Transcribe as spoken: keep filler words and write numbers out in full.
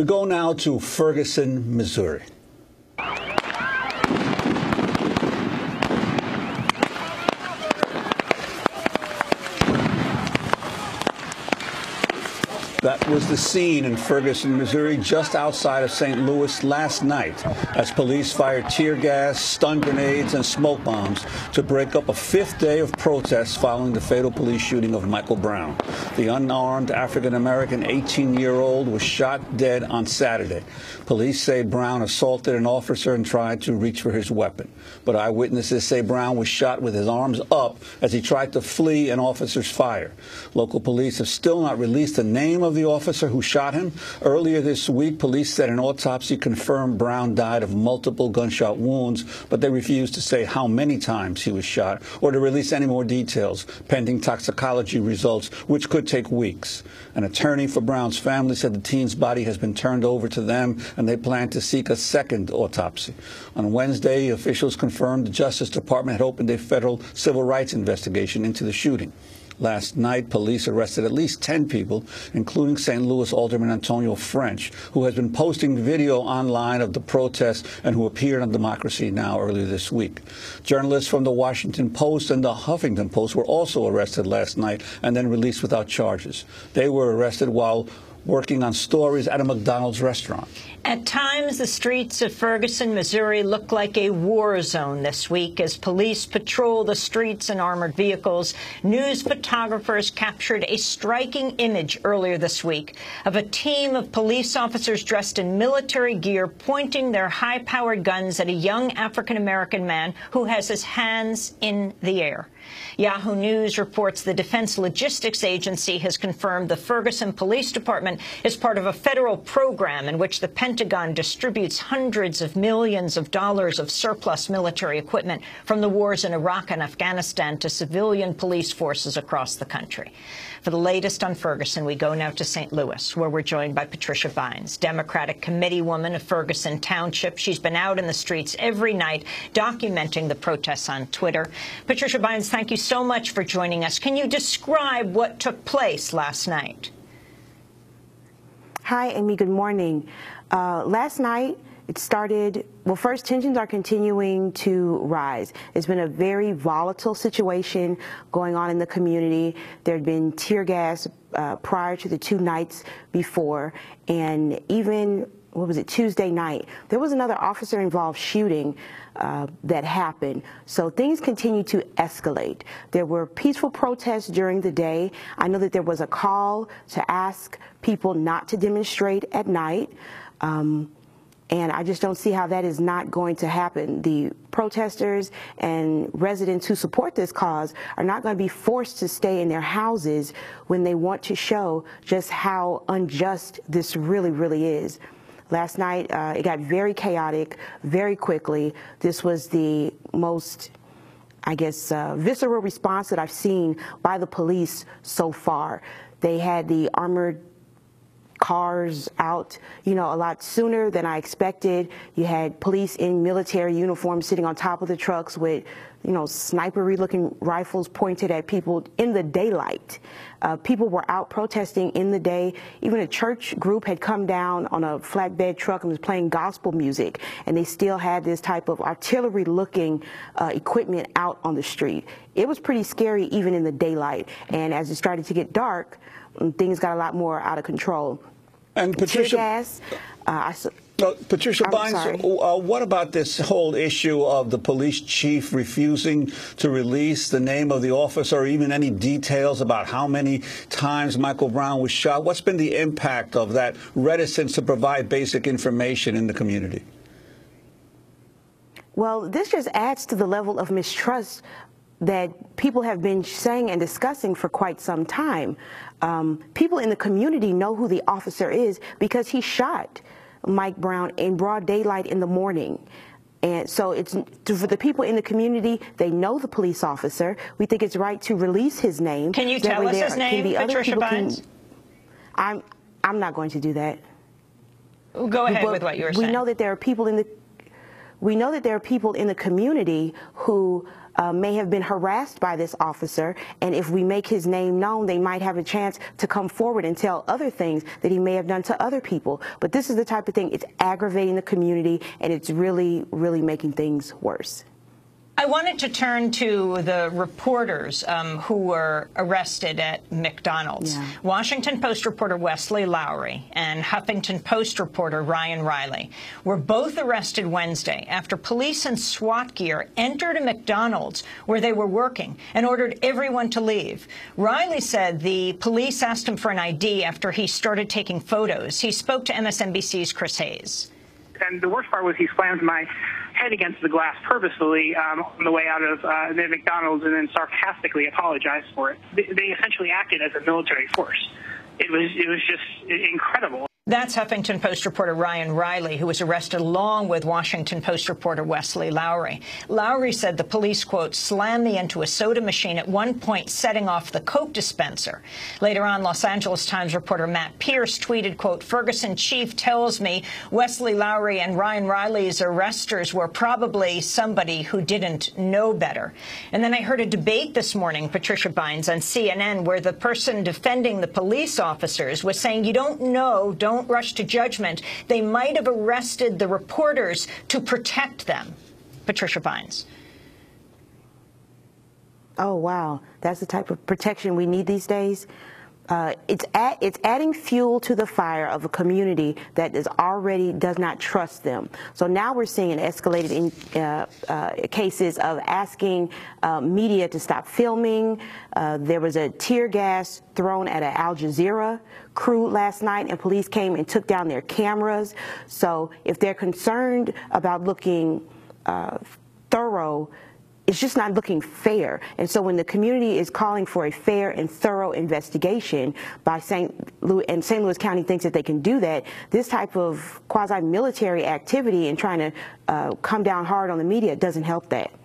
We go now to Ferguson, Missouri. That was the scene in Ferguson, Missouri, just outside of Saint Louis last night, as police fired tear gas, stun grenades, and smoke bombs to break up a fifth day of protests following the fatal police shooting of Michael Brown. The unarmed African-American eighteen-year-old was shot dead on Saturday. Police say Brown assaulted an officer and tried to reach for his weapon. But eyewitnesses say Brown was shot with his arms up as he tried to flee an officer's fire. Local police have still not released the name of Of the officer who shot him. Earlier this week, police said an autopsy confirmed Brown died of multiple gunshot wounds, but they refused to say how many times he was shot or to release any more details, pending toxicology results, which could take weeks. An attorney for Brown's family said the teen's body has been turned over to them, and they plan to seek a second autopsy. On Wednesday, officials confirmed the Justice Department had opened a federal civil rights investigation into the shooting. Last night, police arrested at least ten people, including Saint Louis Alderman Antonio French, who has been posting video online of the protests and who appeared on Democracy Now! Earlier this week. Journalists from the Washington Post and the Huffington Post were also arrested last night and then released without charges. They were arrested while working on stories at a McDonald's restaurant. At times, the streets of Ferguson, Missouri look like a war zone this week as police patrol the streets in armored vehicles. News photographers captured a striking image earlier this week of a team of police officers dressed in military gear pointing their high-powered guns at a young African-American man who has his hands in the air. Yahoo News reports the Defense Logistics Agency has confirmed the Ferguson Police Department is part of a federal program in which the Pentagon distributes hundreds of millions of dollars of surplus military equipment from the wars in Iraq and Afghanistan to civilian police forces across the country. For the latest on Ferguson, we go now to Saint Louis, where we're joined by Patricia Bynes, Democratic committeewoman of Ferguson Township. She's been out in the streets every night documenting the protests on Twitter. Patricia Bynes, thank you so much for joining us. Can you describe what took place last night? Hi, Amy. Good morning. Uh, last night, it started, well, first, tensions are continuing to rise. It's been a very volatile situation going on in the community. There had been tear gas uh, prior to the two nights before, and even, what was it, Tuesday night, there was another officer-involved shooting uh, that happened. So things continue to escalate. There were peaceful protests during the day. I know that there was a call to ask people not to demonstrate at night. Um, And I just don't see how that is not going to happen. The protesters and residents who support this cause are not going to be forced to stay in their houses when they want to show just how unjust this really, really is. Last night, uh, it got very chaotic, very quickly. This was the most, I guess, uh, visceral response that I've seen by the police so far. They had the armored cars out, you know, a lot sooner than I expected. You had police in military uniforms sitting on top of the trucks with, you know, sniper-looking rifles pointed at people in the daylight. Uh, people were out protesting in the day. Even a church group had come down on a flatbed truck and was playing gospel music, and they still had this type of artillery-looking uh, equipment out on the street. It was pretty scary even in the daylight, and as it started to get dark, things got a lot more out of control. And Patricia, uh, I, uh, Patricia Bynes, uh, what about this whole issue of the police chief refusing to release the name of the officer or even any details about how many times Michael Brown was shot? What's been the impact of that reticence to provide basic information in the community? Well, this just adds to the level of mistrust that people have been saying and discussing for quite some time. Um, people in the community know who the officer is because he shot Mike Brown in broad daylight in the morning. And so it's for the people in the community, they know the police officer. We think it's right to release his name. Can you tell us his name, Patricia Bynes? I'm, I'm not going to do that. Go ahead with what you were saying. We know that there are people in the We know that there are people in the community who uh, may have been harassed by this officer, and if we make his name known, they might have a chance to come forward and tell other things that he may have done to other people. But this is the type of thing, it's aggravating the community, and it's really, really making things worse. I wanted to turn to the reporters um, who were arrested at McDonald's. Yeah. Washington Post reporter Wesley Lowery and Huffington Post reporter Ryan Riley were both arrested Wednesday after police in SWAT gear entered a McDonald's where they were working and ordered everyone to leave. Riley said the police asked him for an I D after he started taking photos. He spoke to M S N B C's Chris Hayes. And the worst part was he slammed my head against the glass purposefully um, on the way out of uh, the McDonald's, and then sarcastically apologized for it. They, they essentially acted as a military force. It was, it was just incredible. That's Huffington Post reporter Ryan Riley, who was arrested along with Washington Post reporter Wesley Lowery. Lowery said the police, quote, slammed me into a soda machine at one point, setting off the Coke dispenser. Later on, Los Angeles Times reporter Matt Pierce tweeted, quote, Ferguson chief tells me Wesley Lowery and Ryan Riley's arresters were probably somebody who didn't know better. And then I heard a debate this morning, Patricia Bynes, on C N N, where the person defending the police officers was saying, you don't know, don't Don't rush to judgment. They might have arrested the reporters to protect them. Patricia Bynes. Oh, wow. That's the type of protection we need these days. Uh, it's, at, it's adding fuel to the fire of a community that is already does not trust them. So now we're seeing an escalated in, uh, uh, cases of asking uh, media to stop filming. Uh, there was a tear gas thrown at an Al Jazeera crew last night, and police came and took down their cameras. So if they're concerned about looking uh, thorough, it's just not looking fair. And so when the community is calling for a fair and thorough investigation by Saint Louis, and Saint Louis County thinks that they can do that, this type of quasi-military activity and trying to uh, come down hard on the media doesn't help that.